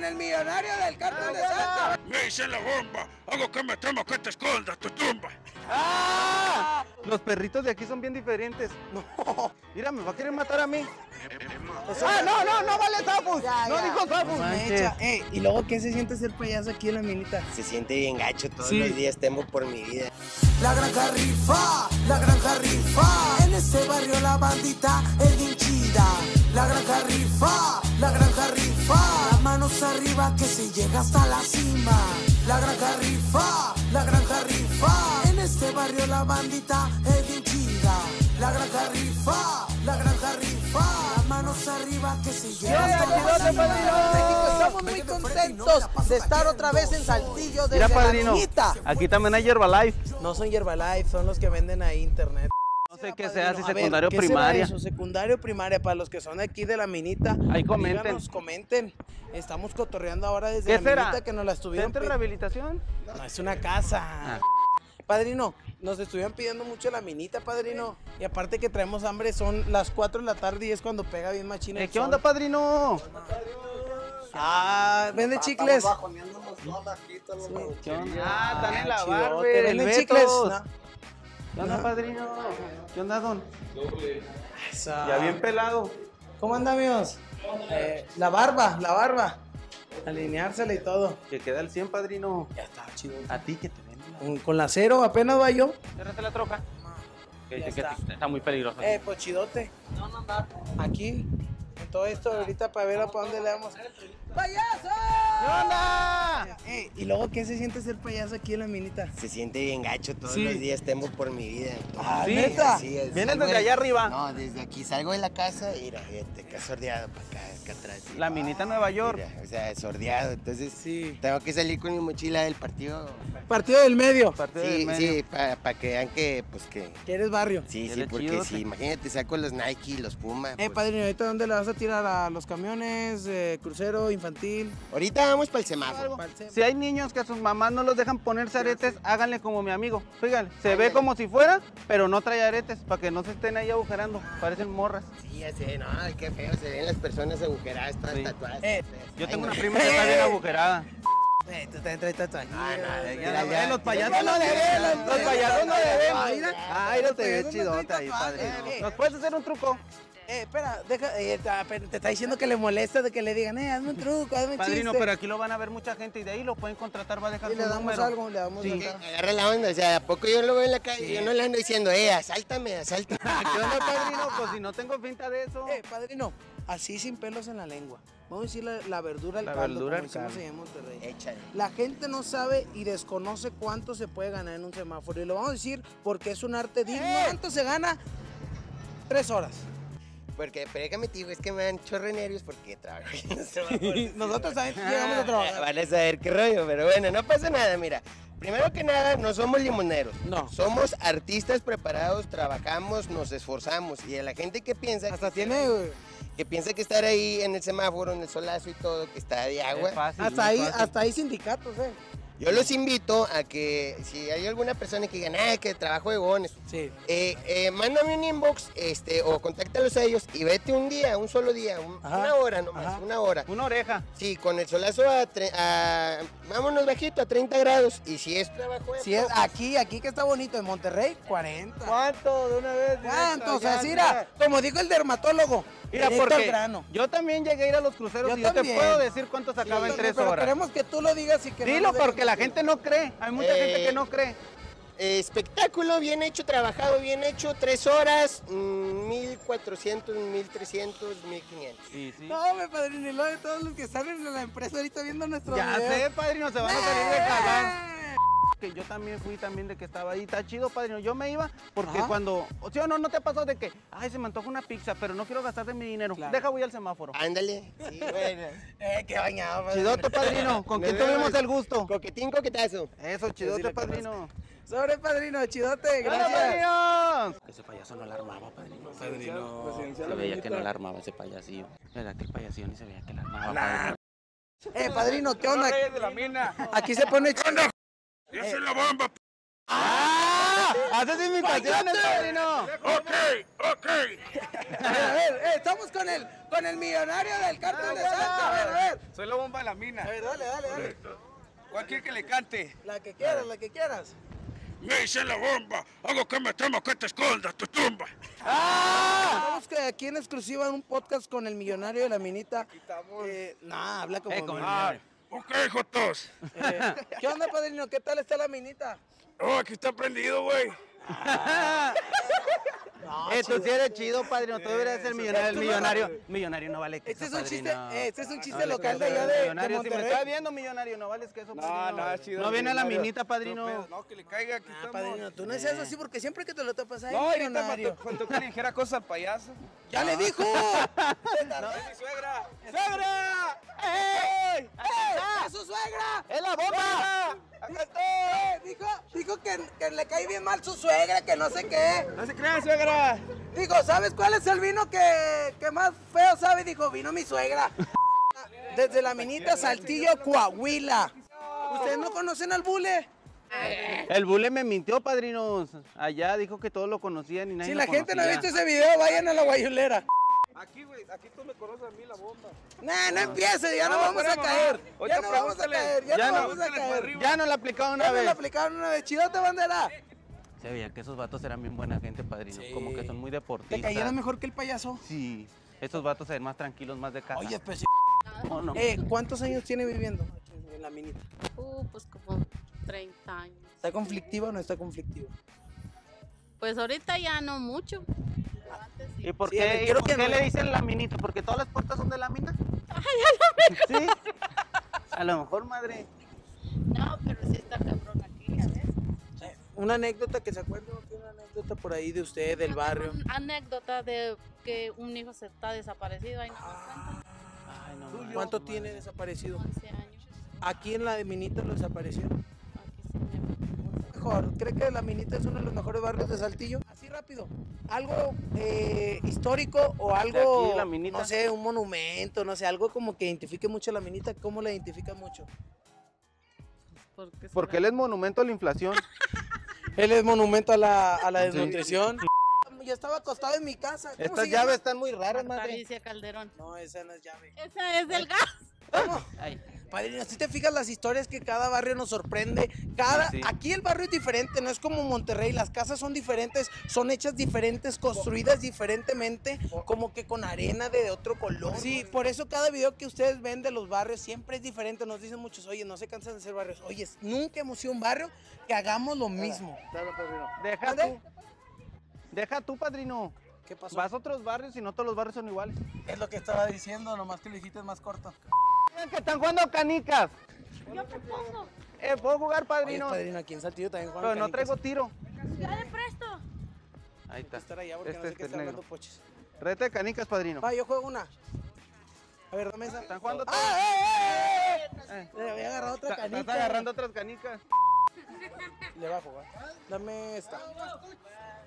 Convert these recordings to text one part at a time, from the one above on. con el millonario del Cartel de Santa. Me hice la bomba, hago que me temo que te escondas tu tumba. ¡Ah! Los perritos de aquí son bien diferentes. No, mira, me va a querer matar a mí. No vale Zapus. No dijo Zapus. Y luego, ¿qué se siente ser payaso aquí en la minita? Se siente bien gacho, todos los días temo por mi vida. La Granja rifa, la Granja rifa. En ese barrio la bandita es bien chida. La Granja rifa, la Granja rifa. Las manos arriba que se llega hasta la cima. La Granja rifa, la Granja rifa. En este barrio la bandita es bien chida. La Granja rifa, la Granja rifa. Las manos arriba que se llega hasta la cima. Estamos muy contentos de estar otra vez en Saltillo desde la niñita. Aquí también hay Herbalife. No son Herbalife, son los que venden ahí internet. No sé qué sea, si secundario o primaria. Eso, secundario o primaria, para los que son aquí de la minita. Ahí comenten. Díganos, comenten. Estamos cotorreando ahora desde la minita que nos la estuvieron. ¿Centro de rehabilitación? No, es una casa. Ah. Padrino, nos estuvieron pidiendo mucho la minita, padrino. Y aparte que traemos hambre, son las 4 de la tarde y es cuando pega bien machina. ¿Qué sol. Onda, padrino? Ah, vende chicles. Están en la barbe. Vende chicles. ¿Qué onda, padrino? ¿Qué onda, don? Doble. Ya bien pelado. ¿Cómo anda, amigos? La barba. Alineársela y todo. Que queda el 100, padrino. Ya está, chido. A ti que te venden. Con la cero apenas va yo. Cérrate la troca. Está muy peligroso. Pues chidote. No, no anda. Aquí. Todo esto ahorita para ver a para dónde le vamos. ¡Payaso! ¡No, no! Y luego, ¿qué se siente ser payaso aquí en la minita? Se siente bien gacho, todos los días temo por mi vida. ¡Ah, sí! ¿Neta? ¿Vienes desde allá arriba? No, desde aquí salgo de la casa y mira, te quedas sordeado para acá atrás. La minita Nueva York. Mira, o sea, sordeado, entonces tengo que salir con mi mochila del partido. Partido del medio. Sí, para que vean que, pues que... Que eres barrio. Sí, porque sí, imagínate, saco los Nike, los Puma. Padrino, ¿ahorita dónde le vas a tirar a los camiones, crucero, infantil? Ahorita vamos para el semáforo. Si hay niños que a sus mamás no los dejan ponerse aretes, háganle como mi amigo. Fíjate, se ve como si fuera, pero no trae aretes, para que no se estén ahí agujerando. Parecen morras. Sí, así, no, qué feo, se ven las personas agujeradas, todas tatuadas. Yo tengo una prima que está bien agujerada. Tú te traes tatuajes. Los payasos no debemos. Los payasos no debemos. Ay, no te ves chidote ahí, padre. ¿Nos puedes hacer un truco? Espera, deja, te está diciendo que le molesta de que le digan, hazme un truco, hazme un chiste. Padrino, pero aquí lo van a ver mucha gente y de ahí lo pueden contratar, va a dejar su número. Y le damos algo, le damos algo. Agarra la onda, o sea, ¿a poco yo lo veo en la calle? Yo no le ando diciendo, asáltame. Yo no, padrino, pues si no tengo finta de eso. Padrino, así sin pelos en la lengua. Vamos a decir la verdura al caldo. La verdura al caldo. Échale. La gente no sabe y desconoce cuánto se puede ganar en un semáforo. Y lo vamos a decir porque es un arte digno. ¿Cuánto se gana? 3 horas. Porque, pégame, tío, es que me dan chorrenerios porque trabajo. Nosotros también llegamos a trabajar. Van a saber qué rollo, pero bueno, no pasa nada, mira. Primero que nada, no somos limoneros. No. Somos artistas preparados, trabajamos, nos esforzamos. Y a la gente que piensa... Que piensa que estar ahí en el semáforo, en el solazo y todo, que está de agua. Fácil, hasta ahí sindicatos, Yo los invito a que, si hay alguna persona que diga, que trabajo de bones, mándame un inbox o contáctalos a ellos y vete un día, un solo día, una hora nomás, una hora. Una oreja. Sí, con el solazo vámonos bajito, a 30 grados. Y si es trabajo de bones, aquí que está bonito, en Monterrey, 40. ¿Cuánto de una vez? ¿Cuánto? O sea, mira, como dijo el dermatólogo. Mira, porque yo también llegué a ir a los cruceros y yo te puedo decir cuánto sacaba en 3 horas. Pero queremos que tú lo digas y que dilo, porque la gente no cree. Hay mucha gente que no cree. Espectáculo, bien hecho, trabajado, bien hecho, 3 horas, 1,400, 1,300, 1,500. Sí. No, mi padrino, y lo de todos los que salen de la empresa ahorita viendo nuestro video. Ya sé, padrino, se van a salir de cagán. Que yo también fui de que estaba ahí, está chido, padrino. Yo me iba porque cuando, ¿sí o no? ¿No te pasó de que, se me antoja una pizza, pero no quiero gastar de mi dinero? Claro. Deja, voy al semáforo. Ándale. Sí, bueno. Qué bañado, padrino. Chidote, padrino, con que tuvimos el gusto. Coquetín, coquetazo. Eso, chidote, padrino. Sobre, padrino, chidote, gracias. ¡Hola, padrino! Ese payaso no la armaba, padrino. Se veía que no la armaba ese payasillo. Era aquel payasillo ni se veía que la armaba, padrino. Padrino, ¿qué onda? Aquí se pone chido. ¡Yo soy la bomba, p***! ¡Haces invitaciones, padrino! ¡Ok, ok! A ver, estamos con el millonario del Cartel de Santa. A ver, a ver. Soy la bomba de la mina. A ver, dale, dale, dale. Cualquier que le cante. La que quieras, la que quieras. Me hice la bomba, hago que me temo que te escondas tu tumba. Estamos aquí en exclusiva en un podcast con el millonario de la minita. Nah, habla como millonario. Ok, Jotos. ¿Qué onda, padrino? ¿Qué tal está la minita? Oh, aquí está prendido, güey. No, tú sí eres chido, padrino. Tú deberías ser millonario. El millonario. Millonario no vale queso, padrino. Este es un chiste local de allá de Monterrey. Si me está viendo, millonario, no vales queso, padrino. No, es chido. No viene a la minita, padrino. No, que le caiga aquí, padrino. Tú no seas así porque siempre que te lo topas ahí, millonario. No, ahorita que le dijera cosas al payaso. ¡Ya le dijo! ¡Suegra! ¡Suegra! ¡Ey! ¡Es su suegra! ¡Es la bomba! ¡Acá estoy! Dijo que le cae bien mal su suegra, que no sé qué. No se crean, suegra. Digo, ¿sabes cuál es el vino que más feo sabe? Dijo, vino mi suegra. Desde la minita Saltillo, Coahuila. ¿Ustedes no conocen al Bule? El Bule me mintió, padrinos. Allá dijo que todos lo conocían y nadie lo conocía. Si la gente no ha visto ese video, vayan a La Guayulera. Aquí, güey, aquí tú me conoces a mí, la bomba. Nah, no empieces, ya no vamos a caer. Ya no vamos a caer, ya no vamos a caer. Ya no la aplicaron una vez. Ya no la aplicaron una vez. Chidote, bandera. Se veía que esos vatos eran bien buena gente, padrino. Sí. Como que son muy deportistas. ¿Te cayeron mejor que el payaso? Sí. Estos vatos se ven más tranquilos, más de casa. Oye, pues... No, no. ¿Cuántos años tiene viviendo en la minita? Pues como 30 años. ¿Está conflictiva o no está conflictiva? Pues ahorita ya no mucho. Sí. ¿Y por qué, ¿por qué le dicen la minita? ¿Porque todas las puertas son de la mina? Ay, a lo mejor. ¿Sí? A lo mejor, madre. No, pero sí está cabrón aquí, a ver. Una anécdota que se acuerda, una anécdota por ahí de usted, del barrio. Una anécdota de que un hijo se está desaparecido. Ay, no, ay, no, ¿Cuánto tiene desaparecido? 11 años. ¿Aquí en la de Minita lo desaparecieron? Aquí sí me... Mejor, ¿cree que la Minita es uno de los mejores barrios de Saltillo? Así rápido, algo histórico o algo, aquí, la Minita. No sé, un monumento, no sé, algo como que identifique mucho a la Minita. ¿Cómo la identifica mucho? Porque él es monumento a la inflación. Él es monumento a la desnutrición. Yo estaba acostado en mi casa. Estas llaves están muy raras, madre. Calderón. No, esa no es llave. Esa es del gas. ¿Cómo? Padrino, si te fijas las historias que cada barrio nos sorprende. Aquí el barrio es diferente, no es como Monterrey. Las casas son diferentes, son hechas diferentes, construidas diferentemente, como que con arena de otro color. Sí, por eso cada video que ustedes ven de los barrios siempre es diferente. Nos dicen muchos, oye, no se cansan de ser barrios. Oye, nunca hemos sido un barrio que hagamos lo mismo. Deja tú, padrino. ¿Qué pasó? Vas a otros barrios y no todos los barrios son iguales. Es lo que estaba diciendo, nomás que lo dijiste más corto. Que están jugando canicas. Yo propongo. Puedo jugar, padrino. Oye, padrino, aquí en Saltillo también juegan canicas. Pero no traigo tiro. Ya le presto. Ahí está. Rete de canicas, padrino. Va, yo juego una. A ver, dame esa. Están jugando. Le había agarrado otra canica. Estás agarrando otras canicas. Le va a jugar. Dame esta.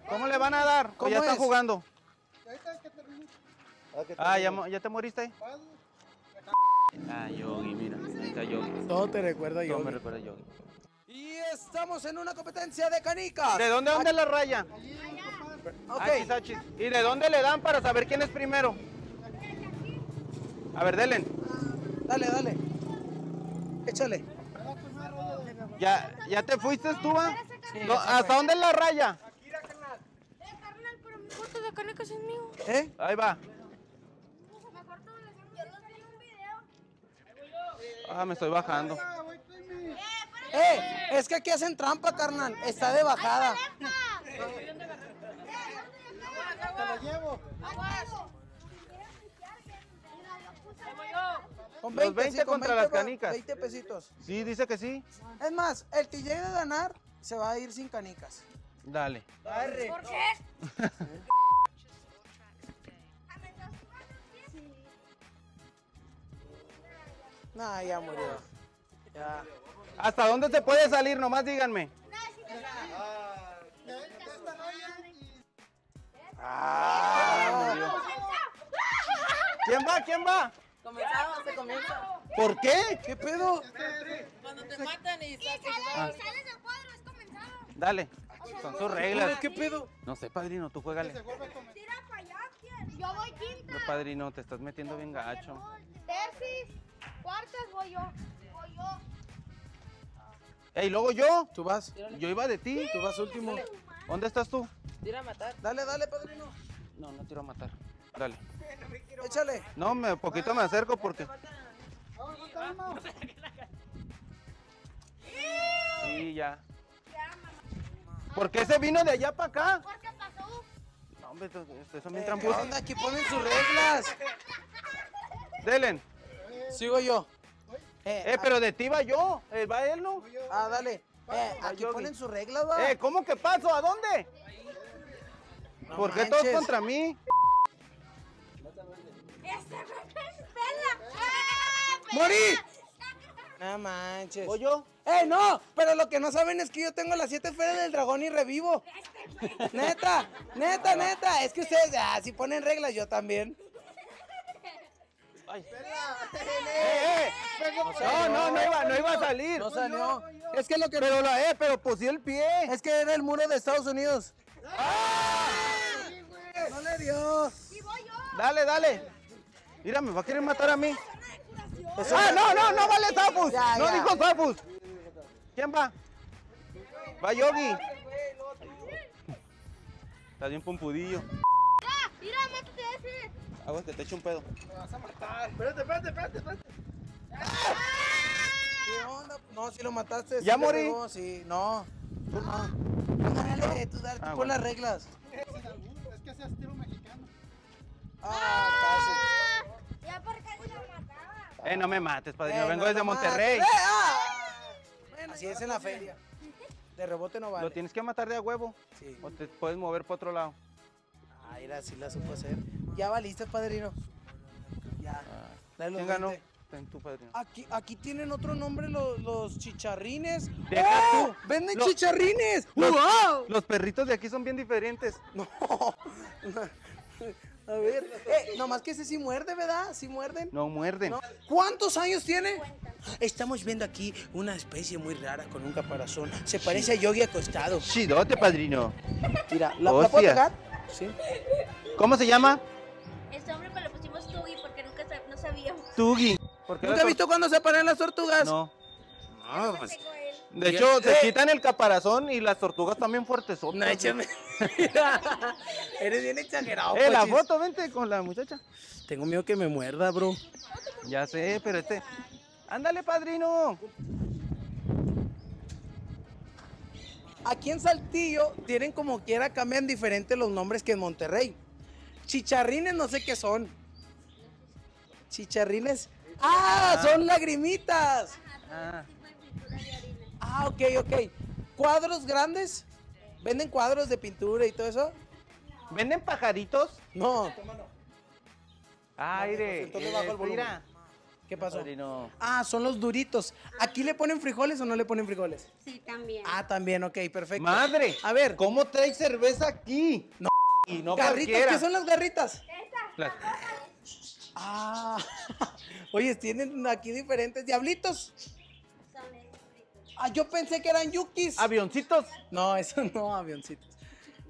¿Cómo le van a dar? ¿Cómo ya están jugando? Ah, ya te moriste. Ah, Yogi, mira, ahí está Yogi. Todo te recuerda a Yogi. Todo me recuerda a Yogi. Y estamos en una competencia de canicas. ¿De dónde la raya? Allá. Ok. ¿Y de dónde le dan para saber quién es primero? A ver, denle. Dale. Échale. ¿Ya te fuiste tú, va? No, ¿hasta dónde es la raya? Aquí la carnal. Carnal, pero mi corte de canicas es mío. Ahí va. Ah, me estoy bajando. Es que aquí hacen trampa, carnal. Está de bajada. Te lo llevo. Con 20, contra las canicas. 20 pesitos. Sí, dice que sí. Es más, el que llegue a ganar se va a ir sin canicas. Dale. ¿Por qué? No, ya murió. Ya. ¿Hasta dónde se puede salir? Nomás díganme. ¿Quién va? Comenzamos, se comienza. ¿Por qué? ¿Qué pedo? Cuando te matan y sales del cuadro, es comenzado. Dale. Son sus reglas. ¿Qué pedo? No sé, padrino, tú juégale. Tira para allá, ¿quién? Yo voy quinta. No, padrino, te estás metiendo bien gacho. Tercis, cuartas voy yo. Voy yo. Ey, luego yo. Tú vas. Yo iba de ti. Tú vas último. ¿Dónde estás tú? Tira a matar. Dale, dale, padrino. No, no tiro a matar. Dale. Échale. No, me poquito me acerco porque... Vamos. Sí, ya. ¿Por qué se vino de allá para acá? Porque pasó. No, hombre, eso me tramposo. Anda, aquí ponen sus reglas. Delen. Sigo yo. Pero de ti va yo. Va él, ¿no? Ah, dale. Aquí ponen sus reglas, va. ¿Cómo que paso? ¿A dónde? No, ¿por qué todos contra mí? ¡Este me ¡morí! No manches. ¿Voy yo? No! Pero lo que no saben es que yo tengo las 7 esferas del dragón y revivo. Neta, neta, neta. Es que ustedes, si ponen reglas, yo también. Ay. No iba a salir. No salió. Es que lo que... Pero pero posee el pie. Es que era el muro de Estados Unidos. ¡Ah! ¡No le dio! ¡Y voy yo! Dale, dale. Mira, me va a querer matar a mí. No vale Zafus. No dijo Zafus. ¿Quién va? Va Yogi. Está bien pompudillo. ¡Ah! ¡Mira, mátate ese! Aguante, te echo un pedo. Me vas a matar. Espérate. ¿Qué onda? No, si lo mataste. ¿Ya morí? Sí, no. Tú no. Dale, tú pon las reglas. Es que ese estilo mexicano. Ah, casi. Ya por casi la mataba. No me mates, padrino. Vengo desde Monterrey. Bueno, así es en la feria. De rebote no vale. Lo tienes que matar de a huevo. Sí. O te puedes mover para otro lado. Ay, así la supo hacer. Ya valiste, padrino. Ya. ¿Quién ganó? En tu padrino. Aquí tienen otro nombre los chicharrines. ¡Oh! ¡Venden chicharrines! ¡Wow! Los perritos de aquí son bien diferentes. No. A ver. Nomás que ese sí muerde, ¿verdad? ¿Sí muerden? No muerden. ¿No? ¿Cuántos años tiene? 50. Estamos viendo aquí una especie muy rara con un caparazón. Se parece a Yogi acostado. Chidote, padrino. Mira, ¿la puedo tocar? Sí. ¿Cómo se llama? Este hombre me lo pusimos Tugi porque nunca no sabíamos. Tugi. ¿Nunca has visto cuando se paran las tortugas? No. No, pues. De hecho, se quitan el caparazón y las tortugas también fuertes son. No, échame. Eres bien exagerado. La foto, vente con la muchacha. Tengo miedo que me muerda, bro. Ya sé, pero este... ¡Ándale, padrino! Aquí en Saltillo tienen como quiera, cambian diferente los nombres que en Monterrey. Chicharrines no sé qué son. Chicharrines... ¡Ah! ¡Son lagrimitas! Ajá, ok. ¿Cuadros grandes? ¿Venden cuadros de pintura y todo eso? ¿Venden pajaritos? No. Aire. Mira. ¿Qué pasó? Son los duritos. ¿Aquí le ponen frijoles o no le ponen frijoles? Sí, también. También, ok, perfecto. ¡Madre! A ver. ¿Cómo traes cerveza aquí? No. Y no garritas, cualquiera. ¿Qué son las garritas? Estas. Oye, tienen aquí diferentes diablitos. Son fritos. Yo pensé que eran yukis. ¿Avioncitos? No, eso no, avioncitos.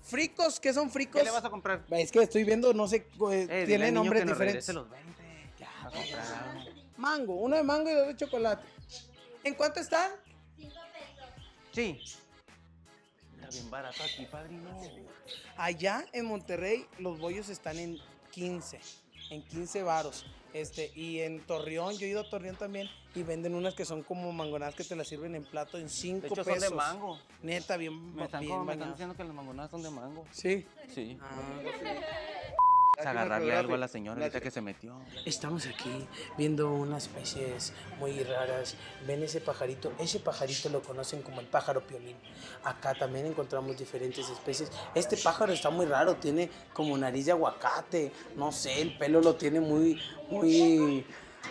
¿Fricos? ¿Qué son fricos? ¿Qué le vas a comprar? Es que estoy viendo, no sé, tiene nombres diferentes. Los 20. Ya, mango, uno de mango y dos de chocolate. ¿En cuánto están? 5 pesos. Sí. Está bien barato aquí, padrino. Allá en Monterrey los bollos están en 15. En 15 varos, y en Torreón, yo he ido a Torreón también, y venden unas que son como mangonadas que te las sirven en plato en 5 pesos. De hecho, son de mango. Neta, bien me están diciendo que las mangonadas son de mango. ¿Sí? Sí. Vamos a agarrarle algo a la señora ahorita que se metió. Estamos aquí viendo unas especies muy raras. Ven ese pajarito. Ese pajarito lo conocen como el pájaro piolín. Acá también encontramos diferentes especies. Este pájaro está muy raro. Tiene como nariz de aguacate. No sé, el pelo lo tiene muy...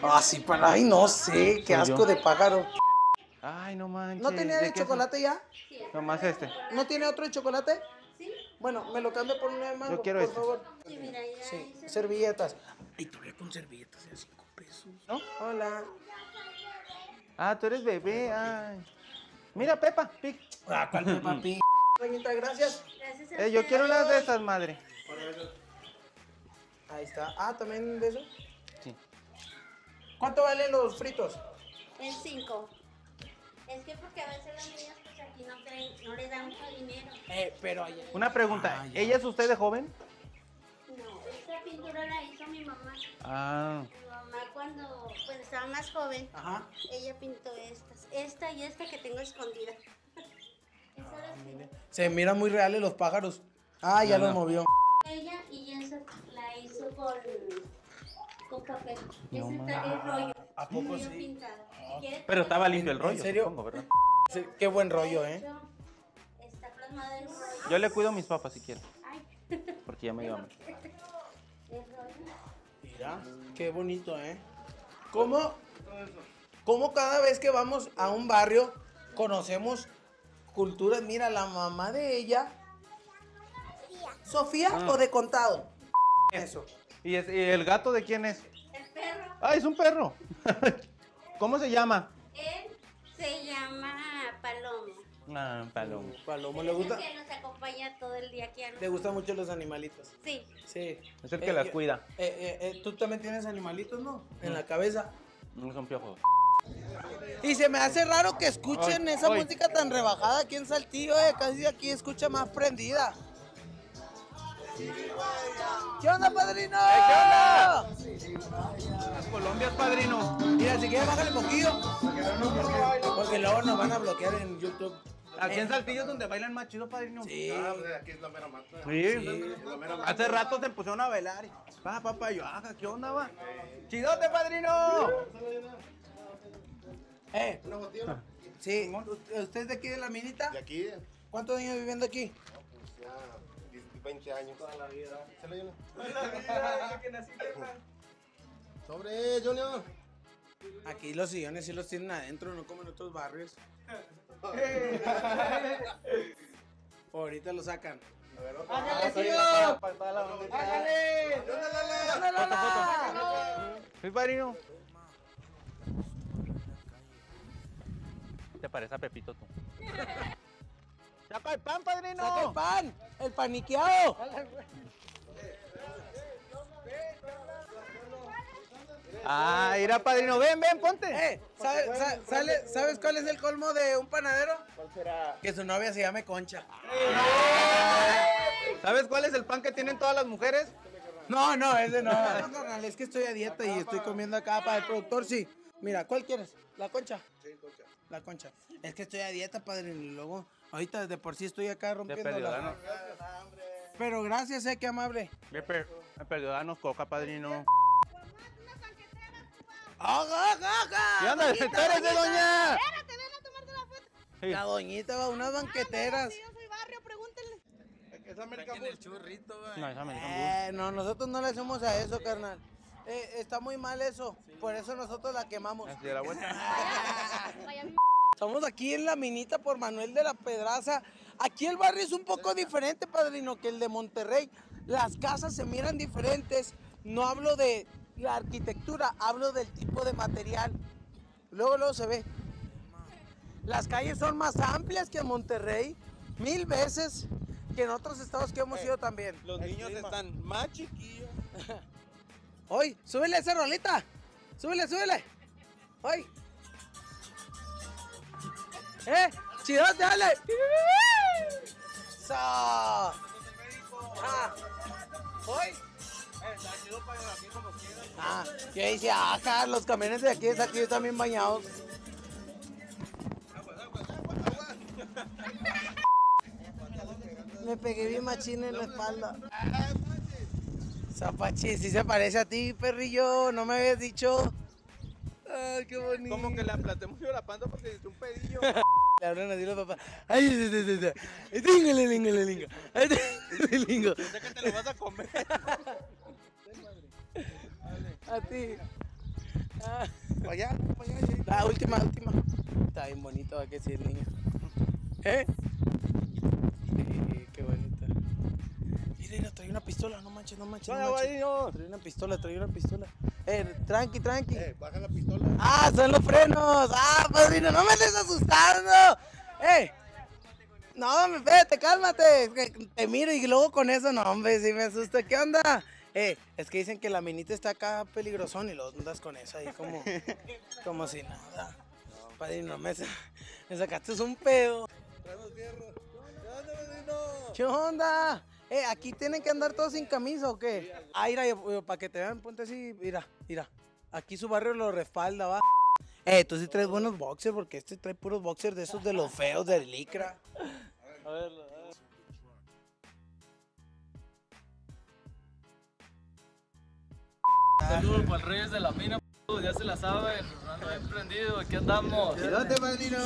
Así para... Ay, no sé. Qué asco de pájaro. Ay, no manches. ¿No tenía de chocolate ya? Sí. Nomás este. ¿No tiene otro de chocolate? Bueno, me lo cambio por una de mango, yo quiero por favor. Sí, mira, ya servilletas. Ay, todavía con servilletas de 5 pesos. ¿No? Hola. Tú eres bebé. Ay. Mira, Peppa Pig. ¿Cuál Peppa Pig? Doñita, gracias. Gracias a yo quiero unas de esas, madre. Ahí está. Ah, ¿también de esas? Sí. ¿Cuánto valen los fritos? En 5. Es que porque a veces las niñas pues aquí no les dan mucho dinero. Pero allá... Una pregunta. ¿Ella es usted de joven? No, esta pintura la hizo mi mamá. Ah. Mi mamá cuando estaba más joven, ajá, ella pintó estas. Esta y esta que tengo escondida. Se miran muy reales los pájaros. Ah, ya los movió. Ella y esa la hizo con papel. No, ese está el rollo. ¿A poco sí? Pintado. Pero estaba limpio el rollo. ¿En serio? Supongo, ¿verdad? Sí, qué buen rollo, ¿eh? Está plasmado en un rollo. Yo le cuido a mis papas si quiero. Porque ya me dio hambre. Mira, qué bonito, ¿eh? ¿Cómo cada vez que vamos a un barrio conocemos culturas? Mira, la mamá de ella. ¿Sofía o de contado? Eso. ¿Y el gato de quién es? El perro. Ah, es un perro. ¿Cómo se llama? Él se llama Paloma. Ah, Paloma. Paloma, ¿le gusta? Que nos acompaña todo el día aquí a nosotros. ¿Te gustan mucho los animalitos? Sí. Sí. Es el que las cuida. Tú también tienes animalitos, ¿no? En la cabeza. No son piojos. Y se me hace raro que escuchen esa música tan rebajada aquí en Saltillo, casi aquí escucha más prendida. ¿Qué onda, padrino? ¿Qué onda? Las Colombias, padrino. Mira, si quieres bájale poquillo. Porque luego nos van a bloquear en YouTube. Aquí en Saltillo es donde bailan más chido, padrino. Sí. Ah, pues aquí es la mera mata. Sí. Hace rato se pusieron a bailar. Va, papá, yo, ajá, ¿qué onda, va? ¡Chidote, padrino! ¿Una botella? Sí. ¿Usted es de aquí de la minita? De aquí. ¿Cuántos años viviendo aquí? Pues ya... 20 años. Toda la vida. ¿Se lo llena? Toda la vida, desde que nací, ¿verdad? Sobre, Junior. Aquí los sillones sí los tienen adentro, no como en otros barrios. Ahorita lo sacan. ¡Hágale, tío! ¡Hágale! ¡Hágale! Mi padrino. ¿Te parece a Pepito tú? ¡Saca el pan, padrino! ¡Saca el pan! ¡El paniqueado! ¡Ah, irá, padrino! ¡Ven, ven, ponte! ¿Sabes cuál es el colmo de un panadero? ¿Cuál será? Que su novia se llame Concha. ¿Sabes cuál es el pan que tienen todas las mujeres? No, no, ese no. No, carnal, es que estoy a dieta y estoy comiendo acá para el productor, sí. Mira, ¿cuál quieres? ¿La Concha? Sí, Concha. La Concha. Es que estoy a dieta, padrino, y luego... Ahorita de por sí estoy acá rompiendo la... Pero gracias, qué amable. Perdónanos, coca, padrino. ¡Ajá, ajá! ¡Ya no, espérate, doña! ¡Espérate, ven a tomarte la foto! La doñita va a unas banqueteras. Sí, yo soy barrio, pregúntenle. Es americano el churrito, güey. No, es americano. No, nosotros no le hacemos a eso, carnal. Está muy mal eso. Por eso nosotros la quemamos. Así de la vuelta. Estamos aquí en la minita por Manuel de la Pedraza. Aquí el barrio es un poco diferente, padrino, que el de Monterrey. Las casas se miran diferentes. No hablo de la arquitectura, hablo del tipo de material. Luego, luego se ve. Las calles son más amplias que en Monterrey, 1000 veces que en otros estados que hemos ido también. Los niños están más chiquillos. ¡Oye, súbele esa rolita! ¡Súbele, súbele! ¡Oye! ¡Chidote, dale! ¡So! ¡Ah! ¡Voy! Está chido para aquí como quieran. Ah, ¿qué dice? ¡Ajá! Los camiones de aquí están bien bañados. Me pegué bien machín en la espalda. Zapachi, sí se parece a ti, perrillo. No me habías dicho. Ay, qué bonito. Como que le aplaté mucho la panda porque le hizo un pedillo. Le hablan así los papás. Ay, lingo. Yo sé que te lo vas a comer. A ti. Para allá. La última. Está bien bonito, va que sí, el niño. Sí, qué bonito. Mira, trae una pistola, no manches. Trae una pistola. Tranqui. Baja la pistola. ¡Ah, son los frenos! ¡Ah, padrino, no me estés asustando! No, espérate, cálmate. Te miro y luego con eso, no, hombre, si me asusta. ¿Qué onda? Es que dicen que la minita está acá peligrosón y los andas con esa ahí como si nada. No, padrino, me sacaste un pedo. ¿Qué onda? ¿Aquí tienen que andar todos sin camisa o qué? Ah, mira, para que te vean, ponte así, mira. Aquí su barrio lo respalda, va. Tú sí traes buenos boxers, porque este trae puros boxers de esos de los feos, de licra. A ver, saludos para el Reyes de la Mina, ya se la saben, ando bien prendido, aquí andamos. ¡Quédate, padrino!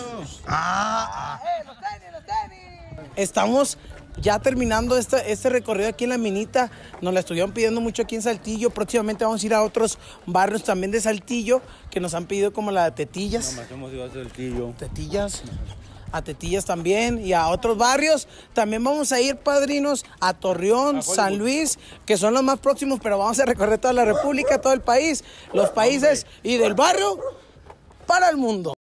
¡Ah! ¡Los tenis, los tenis! Estamos ya terminando este recorrido aquí en La Minita. Nos la estuvieron pidiendo mucho aquí en Saltillo. Próximamente vamos a ir a otros barrios también de Saltillo que nos han pedido, como la de Tetillas. No, más hemos ido a Saltillo. Tetillas. A Tetillas también y a otros barrios. También vamos a ir, padrinos, a Torreón, San Luis, que son los más próximos, pero vamos a recorrer toda la república, todo el país, los países y del barrio para el mundo.